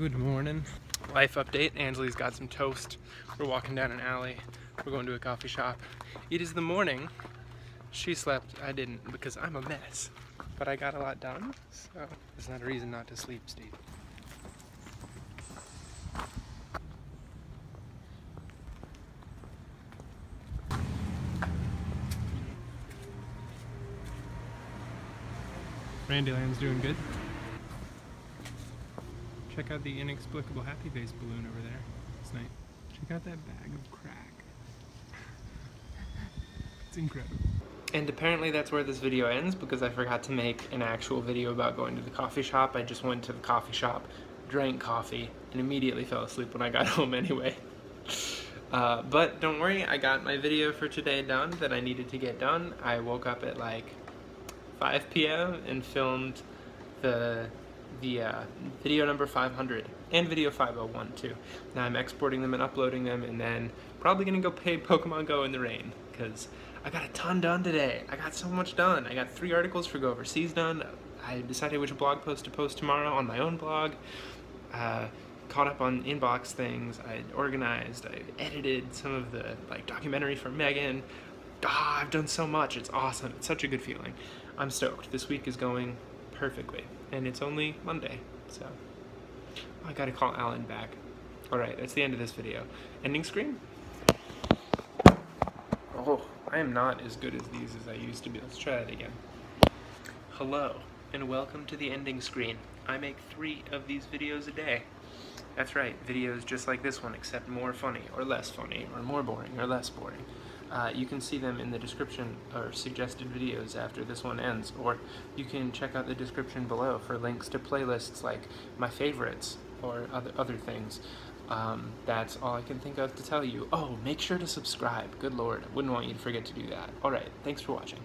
Good morning. Life update. Angelie's got some toast. We're walking down an alley. We're going to a coffee shop. It is the morning. She slept. I didn't because I'm a mess. But I got a lot done, so there's not a reason not to sleep, Steve. Randyland's doing good. Check out the inexplicable happy face balloon over there. It's nice. Check out that bag of crack. It's incredible. And apparently that's where this video ends because I forgot to make an actual video about going to the coffee shop. I just went to the coffee shop, drank coffee, and immediately fell asleep when I got home anyway. But don't worry, I got my video for today done that I needed to get done. I woke up at like 5 p.m. and filmed the video number 500 and video 501 too. Now I'm exporting them and uploading them, and then probably gonna go play Pokemon Go in the rain because I got a ton done today. I got so much done. I got 3 articles for Go Overseas done. I decided which blog post to post tomorrow on my own blog. Caught up on inbox things. I organized. I edited some of the documentary for Megan. I've done so much. It's awesome. It's such a good feeling. I'm stoked. This week is going perfectly, and it's only Monday, so I gotta call Alan back. Alright, that's the end of this video. Ending screen? Oh, I am not as good as these as I used to be. Let's try that again. Hello, and welcome to the ending screen. I make 3 of these videos a day. That's right, videos just like this one, except more funny, or less funny, or more boring, or less boring. You can see them in the description or suggested videos after this one ends, or you can check out the description below for links to playlists like my favorites or other things. That's all I can think of to tell you. Oh, make sure to subscribe. Good lord, I wouldn't want you to forget to do that. Alright, thanks for watching.